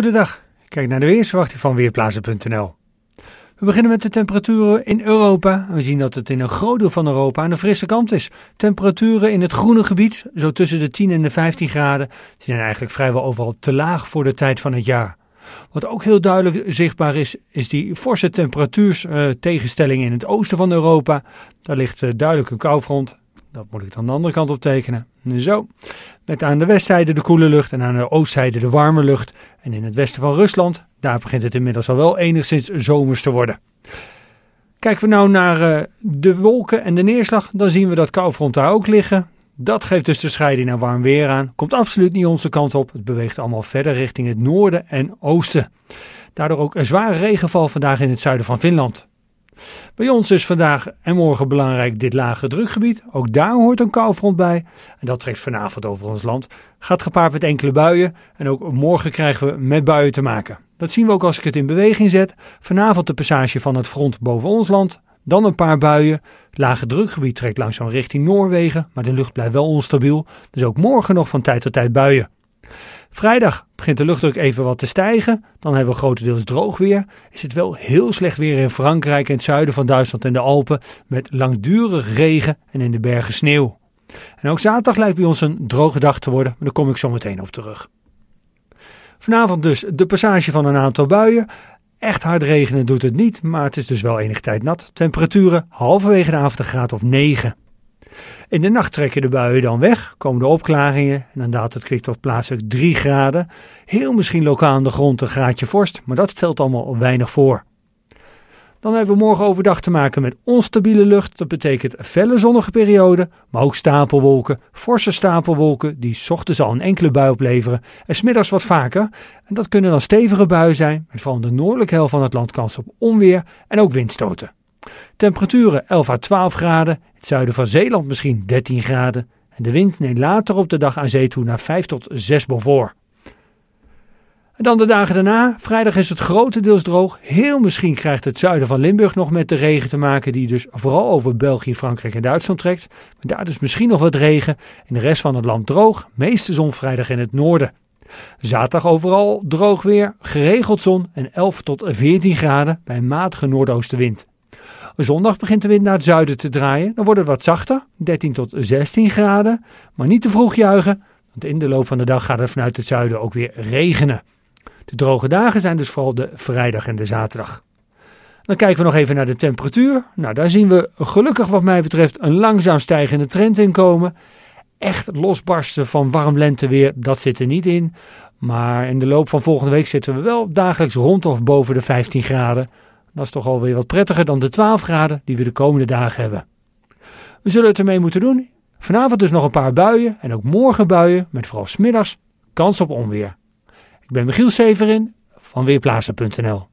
Goedendag, kijk naar de weersverwachting van Weerplaza.nl. We beginnen met de temperaturen in Europa. We zien dat het in een groot deel van Europa aan de frisse kant is. Temperaturen in het groene gebied, zo tussen de 10 en de 15 graden, zijn eigenlijk vrijwel overal te laag voor de tijd van het jaar. Wat ook heel duidelijk zichtbaar is, is die forse temperatuurstegenstelling in het oosten van Europa. Daar ligt duidelijk een koufront. Dat moet ik dan de andere kant op tekenen. Zo. Met aan de westzijde de koele lucht en aan de oostzijde de warme lucht. En in het westen van Rusland, daar begint het inmiddels al wel enigszins zomers te worden. Kijken we nou naar de wolken en de neerslag, dan zien we dat koufront daar ook liggen. Dat geeft dus de scheiding naar warm weer aan. Komt absoluut niet onze kant op. Het beweegt allemaal verder richting het noorden en oosten. Daardoor ook een zware regenval vandaag in het zuiden van Finland. Bij ons is vandaag en morgen belangrijk dit lage drukgebied. Ook daar hoort een koufront bij. En dat trekt vanavond over ons land. Gaat gepaard met enkele buien. En ook morgen krijgen we met buien te maken. Dat zien we ook als ik het in beweging zet. Vanavond de passage van het front boven ons land. Dan een paar buien. Het lage drukgebied trekt langzaam richting Noorwegen. Maar de lucht blijft wel onstabiel. Dus ook morgen nog van tijd tot tijd buien. Vrijdag begint de luchtdruk even wat te stijgen. Dan hebben we grotendeels droog weer. Is het wel heel slecht weer in Frankrijk en het zuiden van Duitsland en de Alpen. Met langdurig regen en in de bergen sneeuw. En ook zaterdag lijkt bij ons een droge dag te worden. Maar daar kom ik zo meteen op terug. Vanavond dus de passage van een aantal buien. Echt hard regenen doet het niet. Maar het is dus wel enige tijd nat. Temperaturen halverwege de avond een graad of 9. In de nacht trekken de buien dan weg, komen de opklaringen en dan daalt het kwik tot plaatselijk 3 graden. Heel misschien lokaal aan de grond een graadje vorst, maar dat stelt allemaal weinig voor. Dan hebben we morgen overdag te maken met onstabiele lucht. Dat betekent felle zonnige perioden, maar ook stapelwolken, forse stapelwolken die 's ochtends al een enkele bui opleveren en 's middags wat vaker. En dat kunnen dan stevige buien zijn, met vooral de noordelijke helft van het land kans op onweer en ook windstoten. Temperaturen 11 à 12 graden, het zuiden van Zeeland misschien 13 graden en de wind neemt later op de dag aan zee toe naar 5 tot 6 voor. En dan de dagen daarna, vrijdag is het grotendeels droog, heel misschien krijgt het zuiden van Limburg nog met de regen te maken die dus vooral over België, Frankrijk en Duitsland trekt. Maar daar dus misschien nog wat regen en de rest van het land droog, meeste zon vrijdag in het noorden. Zaterdag overal droog weer, geregeld zon en 11 tot 14 graden bij een matige noordoostenwind. Zondag begint de wind naar het zuiden te draaien. Dan wordt het wat zachter, 13 tot 16 graden. Maar niet te vroeg juichen, want in de loop van de dag gaat het vanuit het zuiden ook weer regenen. De droge dagen zijn dus vooral de vrijdag en de zaterdag. Dan kijken we nog even naar de temperatuur. Nou, daar zien we gelukkig wat mij betreft een langzaam stijgende trend in komen. Echt losbarsten van warm lenteweer, dat zit er niet in. Maar in de loop van volgende week zitten we wel dagelijks rond of boven de 15 graden. Dat is toch alweer wat prettiger dan de 12 graden die we de komende dagen hebben. We zullen het ermee moeten doen. Vanavond dus nog een paar buien en ook morgen buien met vooral 's middags kans op onweer. Ik ben Michiel Severin van Weerplaza.nl.